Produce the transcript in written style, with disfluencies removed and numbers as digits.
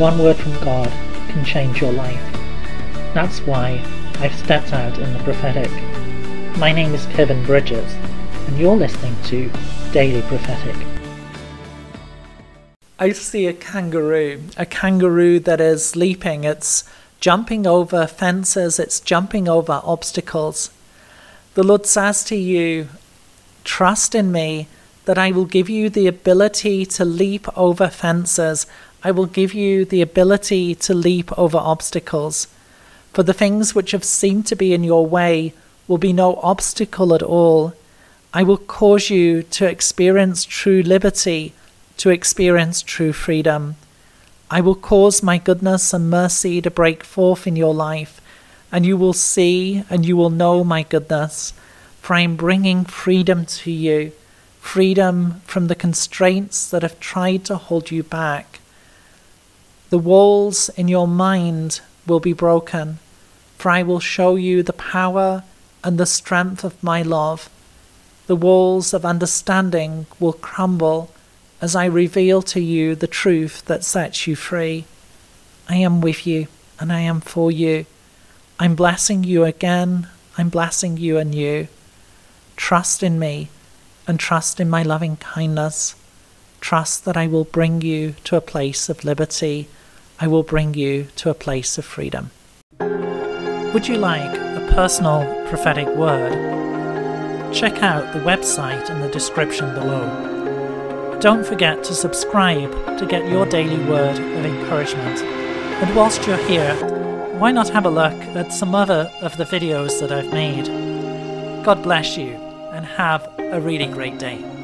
One word from God can change your life. That's why I've stepped out in the prophetic. My name is Kevin Bridges, and you're listening to Daily Prophetic. I see a kangaroo that is leaping. It's jumping over fences, it's jumping over obstacles. The Lord says to you, trust in me, that I will give you the ability to leap over fences. I will give you the ability to leap over obstacles. For the things which have seemed to be in your way will be no obstacle at all. I will cause you to experience true liberty, to experience true freedom. I will cause my goodness and mercy to break forth in your life, and you will see and you will know my goodness, for I am bringing freedom to you, freedom from the constraints that have tried to hold you back. The walls in your mind will be broken, for I will show you the power and the strength of my love. The walls of understanding will crumble as I reveal to you the truth that sets you free. I am with you and I am for you. I'm blessing you again. I'm blessing you anew. Trust in me and trust in my loving kindness. Trust that I will bring you to a place of liberty. I will bring you to a place of freedom. Would you like a personal prophetic word? Check out the website in the description below. Don't forget to subscribe to get your daily word of encouragement. And whilst you're here, why not have a look at some other of the videos that I've made? God bless you, and have a really great day.